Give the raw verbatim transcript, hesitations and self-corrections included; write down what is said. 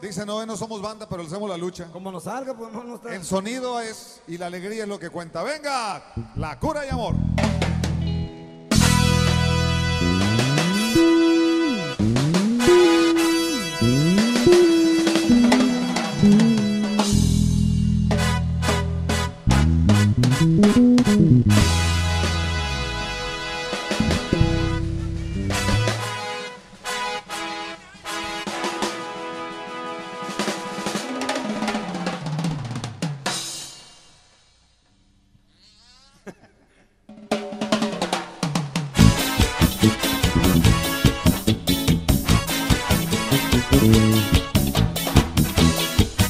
Dice, no, no somos banda, pero hacemos la lucha. Como nos salga, pues no nos salga. El sonido es, y la alegría es lo que cuenta. Venga, La Cura y Amor.